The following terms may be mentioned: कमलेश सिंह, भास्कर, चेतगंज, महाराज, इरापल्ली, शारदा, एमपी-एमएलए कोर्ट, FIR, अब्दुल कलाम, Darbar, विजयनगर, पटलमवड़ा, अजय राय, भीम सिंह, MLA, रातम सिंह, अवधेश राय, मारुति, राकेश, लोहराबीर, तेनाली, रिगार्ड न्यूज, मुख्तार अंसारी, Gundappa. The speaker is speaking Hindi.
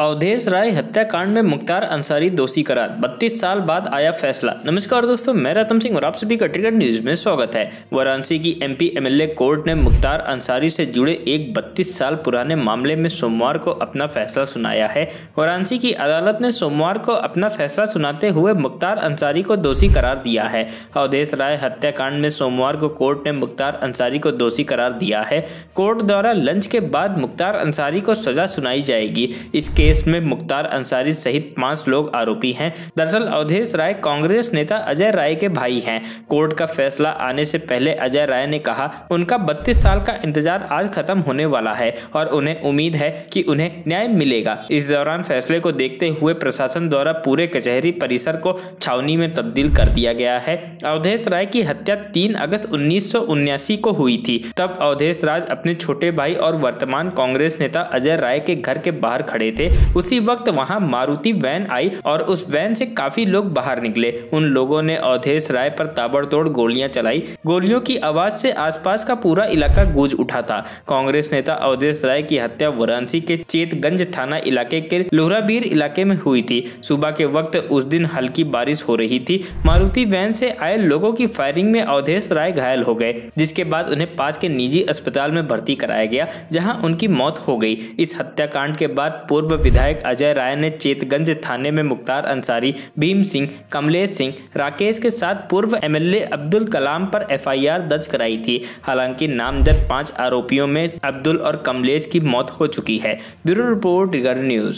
अवधेश राय हत्याकांड में मुख्तार अंसारी दोषी करार, 32 साल बाद आया फैसला। नमस्कार दोस्तों, मैं रातम सिंह और आप सभी का क्रिकेट न्यूज में स्वागत है। वाराणसी की MP MLA कोर्ट ने मुख्तार अंसारी से जुड़े एक 32 साल पुराने मामले में सोमवार को अपना फैसला सुनाया है। वाराणसी की अदालत ने सोमवार को अपना फैसला सुनाते हुए मुख्तार अंसारी को दोषी करार दिया है। अवधेश राय हत्याकांड में सोमवार को कोर्ट ने मुख्तार अंसारी को दोषी करार दिया है। कोर्ट द्वारा लंच के बाद मुख्तार अंसारी को सजा सुनाई जाएगी। इसके केस में मुख्तार अंसारी सहित 5 लोग आरोपी हैं। दरअसल अवधेश राय कांग्रेस नेता अजय राय के भाई हैं। कोर्ट का फैसला आने से पहले अजय राय ने कहा, उनका 32 साल का इंतजार आज खत्म होने वाला है और उन्हें उम्मीद है कि उन्हें न्याय मिलेगा। इस दौरान फैसले को देखते हुए प्रशासन द्वारा पूरे कचहरी परिसर को छावनी में तब्दील कर दिया गया है। अवधेश राय की हत्या 3 अगस्त 1979 को हुई थी। तब अवधेश राज अपने छोटे भाई और वर्तमान कांग्रेस नेता अजय राय के घर के बाहर खड़े थे। उसी वक्त वहां मारुति वैन आई और उस वैन से काफी लोग बाहर निकले। उन लोगों ने अवधेश राय पर ताबड़तोड़ गोलियां चलाई। गोलियों की आवाज से आसपास का पूरा इलाका गूंज उठा था। कांग्रेस नेता अवधेश राय की हत्या वाराणसी के चेतगंज थाना इलाके के लोहराबीर इलाके में हुई थी। सुबह के वक्त उस दिन हल्की बारिश हो रही थी। मारुति वैन से आए लोगों की फायरिंग में अवधेश राय घायल हो गए, जिसके बाद उन्हें पास के निजी अस्पताल में भर्ती कराया गया, जहाँ उनकी मौत हो गई। इस हत्याकांड के बाद पूर्व विधायक अजय राय ने चेतगंज थाने में मुख्तार अंसारी, भीम सिंह, कमलेश सिंह, राकेश के साथ पूर्व MLA अब्दुल कलाम पर FIR दर्ज कराई थी। हालांकि नामजद 5 आरोपियों में अब्दुल और कमलेश की मौत हो चुकी है। Bureau report, रिगार्ड न्यूज।